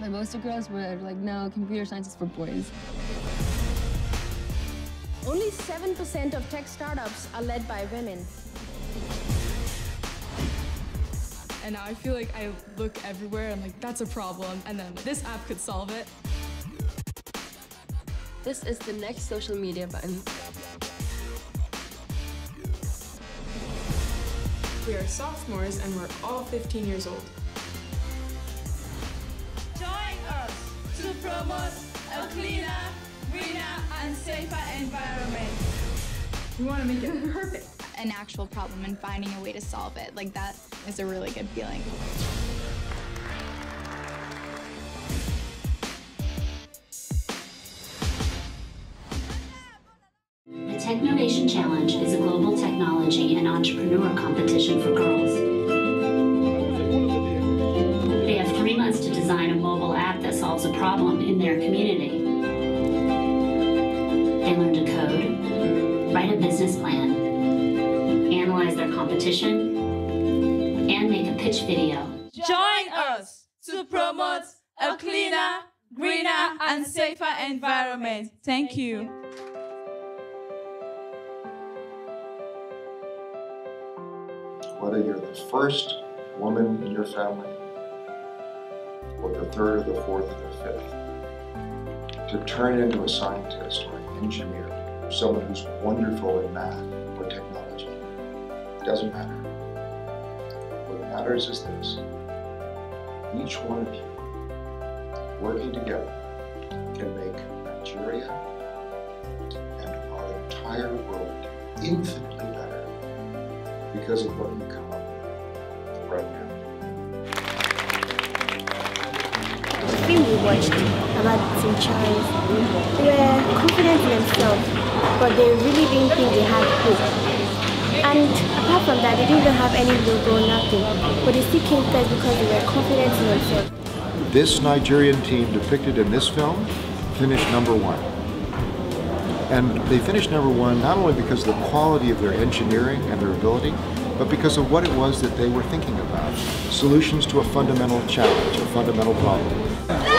But most of girls were like, no, computer science is for boys. Only 7% of tech startups are led by women. And I feel like I look everywhere, I'm like, that's a problem. And then this app could solve it. This is the next social media button. We are sophomores and we're all 15 years old. Join us to promote a cleaner, greener, and safer environment. We want to make it perfect. An actual problem and finding a way to solve it, like that is a really good feeling. The Technovation Challenge is a global technology and entrepreneur competition for girls. They have 3 months to design a mobile app that solves a problem in their community. They learn to code, write a business plan, analyze their competition, and make a pitch video. Join us to promote a cleaner, greener, and safer environment. Thank you. Whether you're the first woman in your family, or the third or the fourth or the fifth, to turn into a scientist or an engineer, or someone who's wonderful in math or technology, doesn't matter. What matters is this: each one of you working together can make Nigeria and our entire world infinitely better because of what you come up with right now. We watched about teachers. They were confident in themselves, but they really didn't think they had hope. And apart from that, they didn't have any logo, nothing. But they still came first because they were confident in themselves. This Nigerian team depicted in this film finished #1. And they finished #1 not only because of the quality of their engineering and their ability, but because of what it was that they were thinking about. Solutions to a fundamental challenge, a fundamental problem.